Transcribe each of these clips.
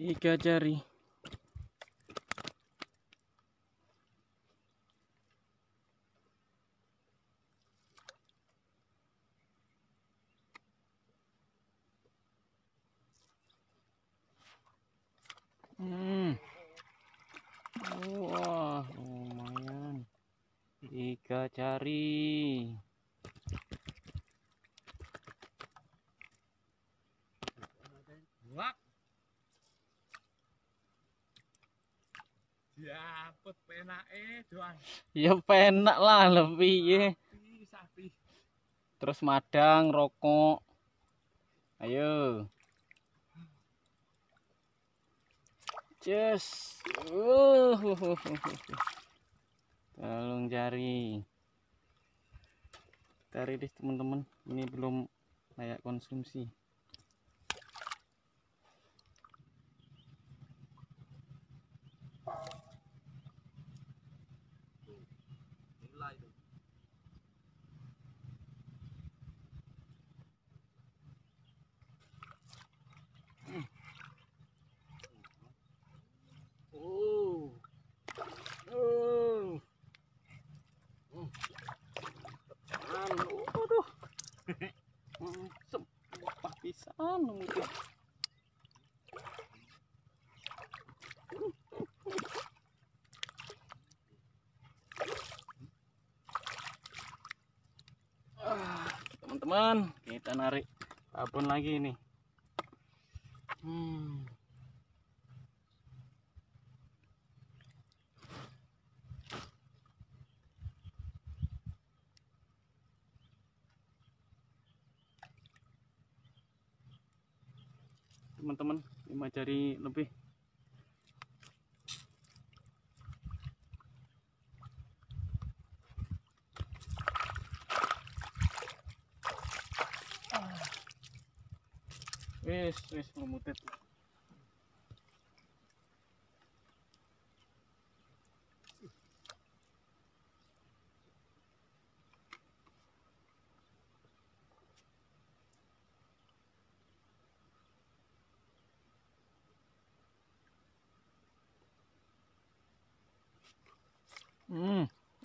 3 jari. Wah, lumayan. 3 jari. Dapet penake doang. Ya penak lah lebih ya. Terus madang rokok. Ayo. Yes. Tolong jari. Kita rilis teman-teman. Ini belum layak konsumsi. Teman-teman, kita narik tabon lagi nih. Teman-teman, 5 jari lebih. Wis memutet.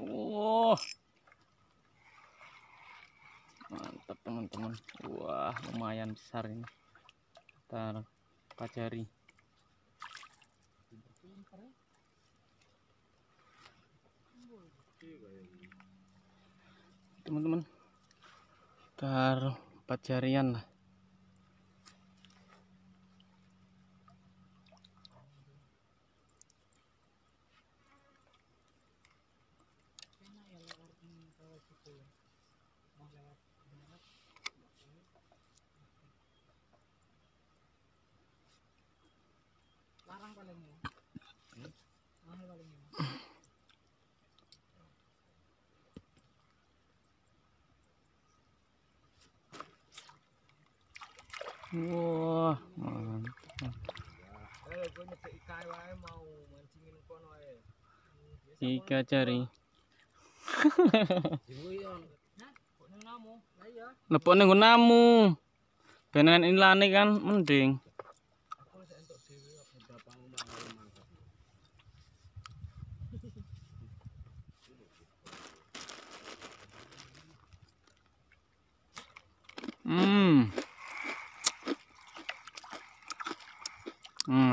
Oh. Mantap teman-teman. Wah, lumayan besar ini. Kita pacari. Teman-teman, sekitar 4 jarian lah. Wah, mantap. Mau 3 jari. Lepok ning namu. Benen ilane kan mending.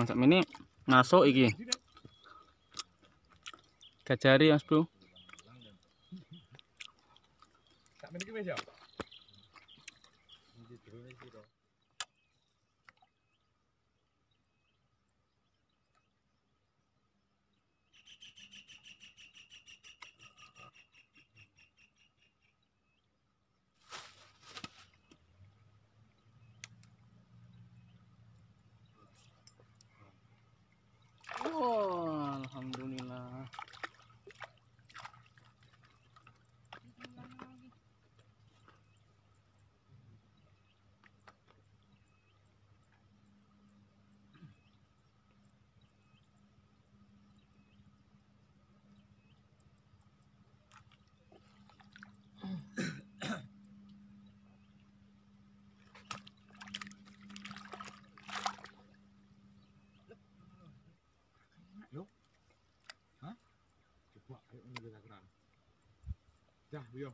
Sak ini ngaso iki. 3 jari, Mas Bro. Sak meniki wis ya. Ya, vio.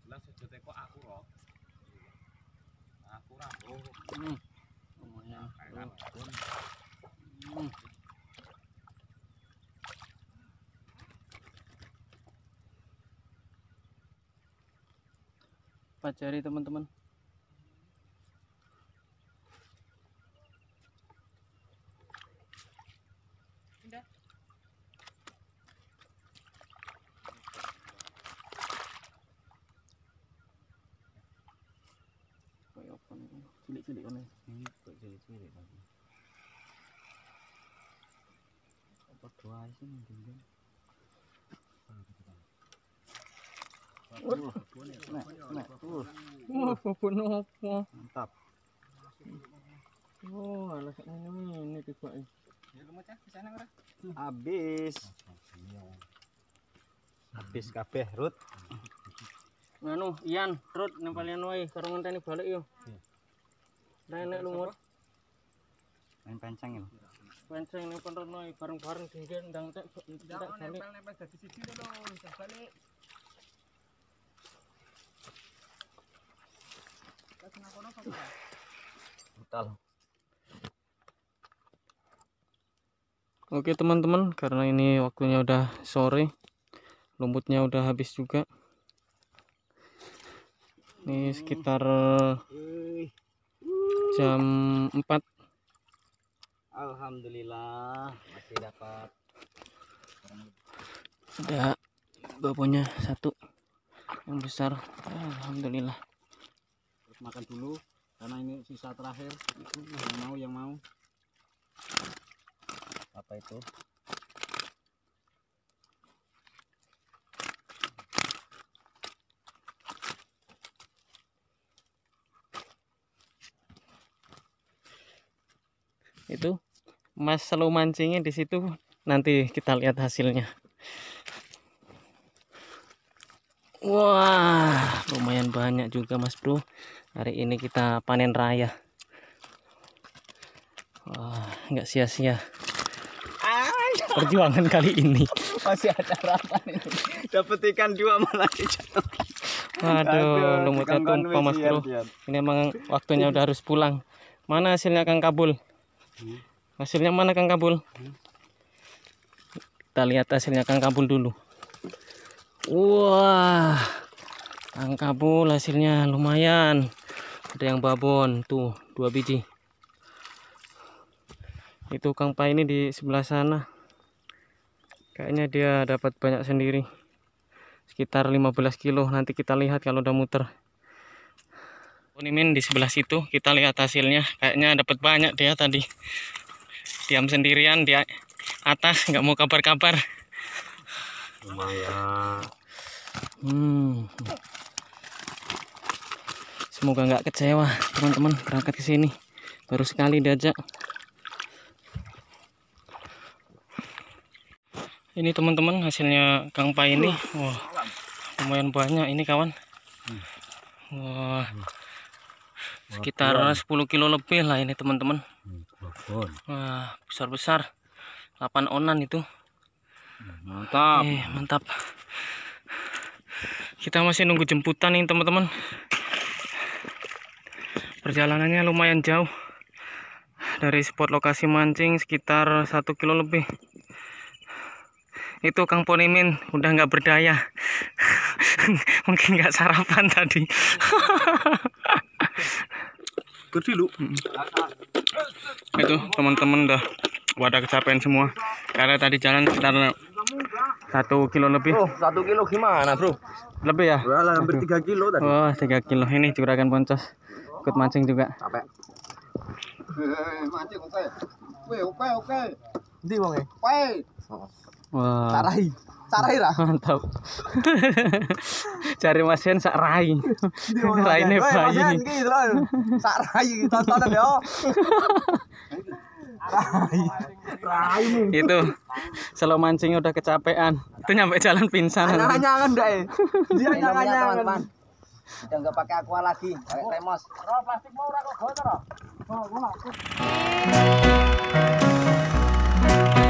Jelas sejete kok aku roh. Aku rambo. Umurnya pun. Pelajari teman-teman. Cilik-cilik kan ini kok cilik-cilik lagi. Apa dua sih mungkin? Mantap. Oh, ini tiba ini. Habis. Habis kabeh rut. Nganu, Ian, rut nempalian wae karo ngenteni balik yo. Nenek lumur. Main penceng yo. Penceng ning kono bareng-bareng dingin ndang tek nempel-nempel dadi siji lho, balik. Oke teman-teman, karena ini waktunya udah sore, rumputnya udah habis juga. Ini sekitar jam 4. Alhamdulillah masih dapat. Ada babonnya satu yang besar. Alhamdulillah. Makan dulu karena ini sisa terakhir. Yang mau apa itu Mas selalu mancingnya di situ, nanti kita lihat hasilnya. Wah, lumayan banyak juga Mas Bro. Hari ini kita panen raya. Wah, nggak sia-sia perjuangan kali ini. Masih ada harapan ini. Dapat ikan dua malah jatuh. Waduh, lumutnya tumpah Mas Bro. Ini emang waktunya udah harus pulang. Mana hasilnya Kang Kabul? Hasilnya mana Kang Kabul? Kita lihat hasilnya Kang Kabul dulu. Wah, Kang Kabul hasilnya lumayan. Ada yang babon tuh 2 biji. Itu Kang Pai ini di sebelah sana. Kayaknya dia dapat banyak sendiri. Sekitar 15 kilo. Nanti kita lihat kalau udah muter. Unimin di sebelah situ. Kita lihat hasilnya. Kayaknya dapat banyak dia tadi. Diam sendirian di atas, nggak mau kabar-kabar. Lumayan. Semoga nggak kecewa teman-teman berangkat ke sini. Baru sekali diajak. Ini teman-teman hasilnya Kang Pai ini. Wah, lumayan banyak ini kawan. Wah, sekitar 10 kilo lebih lah ini teman-teman. Wah, besar-besar. 8 onan itu. Mantap. Mantap. Kita masih nunggu jemputan nih teman-teman. Perjalanannya lumayan jauh. Dari spot lokasi mancing sekitar 1 kilo lebih. Itu Kang Ponimin udah nggak berdaya. Mungkin nggak sarapan tadi. Gede lu. Itu teman-teman udah wadah kecapean semua karena tadi jalan sekitar 1 kilo lebih. 1 kilo gimana bro? Lebih ya? Walah, hampir 3 kilo tadi. Wah, 3 kilo. Ini juragan Poncos ikut mancing juga. Capek. Mancing oke. Ndi wong e? Pai. Wah. Sarai lah. Mantap. Cari masin sarai. Raine bayi. Sarai tontonan yo. Itu selalu mancing udah kecapean. Itu nyampe jalan pingsan. Nyangan enggak, eh. Dia nyangan. Udah nggak pakai aqua lagi, pakai kremos. Roll plastik mau ora kok gotor. Oh,